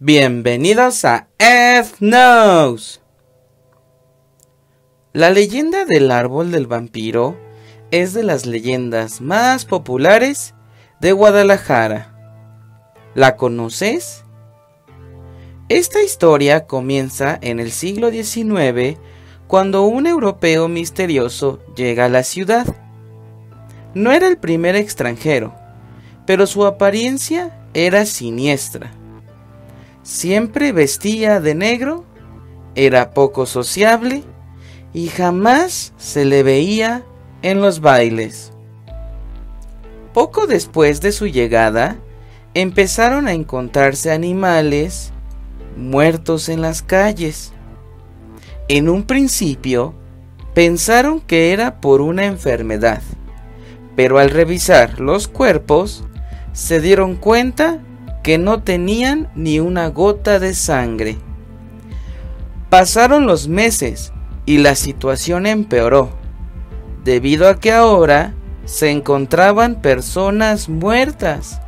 Bienvenidos a Ed Knows. La leyenda del árbol del vampiro es de las leyendas más populares de Guadalajara. ¿La conoces? Esta historia comienza en el siglo XIX, cuando un europeo misterioso llega a la ciudad. No era el primer extranjero, pero su apariencia era siniestra. Siempre vestía de negro, era poco sociable y jamás se le veía en los bailes. Poco después de su llegada, empezaron a encontrarse animales muertos en las calles. En un principio, pensaron que era por una enfermedad, pero al revisar los cuerpos, se dieron cuenta que no tenían ni una gota de sangre. Pasaron los meses y la situación empeoró, debido a que ahora se encontraban personas muertas.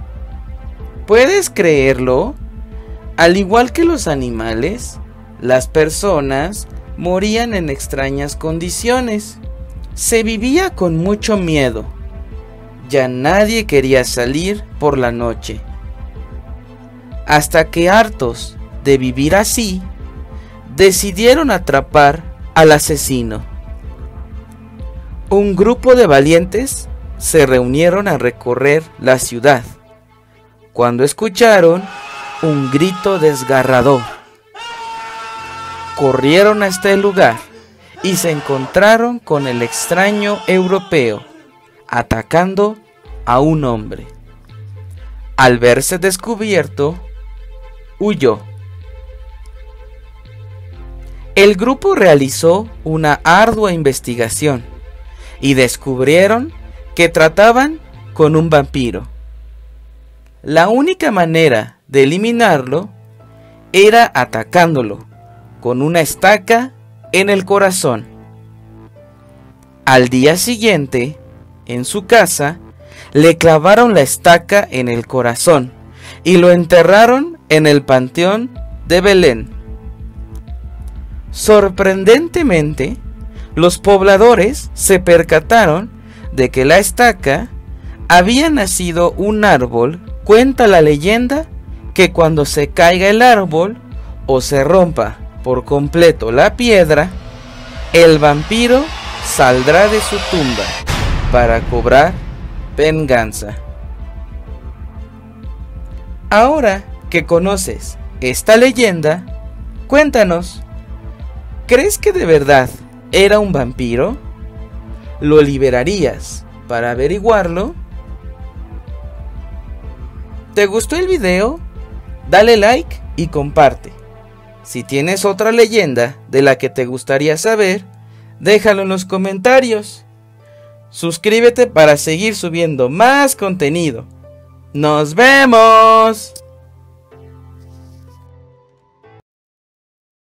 ¿Puedes creerlo? Al igual que los animales, las personas morían en extrañas condiciones. Se vivía con mucho miedo. Ya nadie quería salir por la noche. Hasta que, hartos de vivir así, decidieron atrapar al asesino. Un grupo de valientes se reunieron a recorrer la ciudad, cuando escucharon un grito desgarrador. Corrieron hasta el lugar y se encontraron con el extraño europeo, atacando a un hombre. Al verse descubierto, huyó. El grupo realizó una ardua investigación y descubrieron que trataban con un vampiro. La única manera de eliminarlo era atacándolo con una estaca en el corazón. Al día siguiente, en su casa, le clavaron la estaca en el corazón y lo enterraron en el panteón de Belén. Sorprendentemente, los pobladores se percataron de que la estaca había nacido un árbol. Cuenta la leyenda que cuando se caiga el árbol o se rompa por completo la piedra, el vampiro saldrá de su tumba para cobrar venganza. Ahora que conoces esta leyenda, cuéntanos, ¿crees que de verdad era un vampiro? ¿Lo liberarías para averiguarlo? ¿Te gustó el video? Dale like y comparte. Si tienes otra leyenda de la que te gustaría saber, déjalo en los comentarios. Suscríbete para seguir subiendo más contenido. ¡Nos vemos!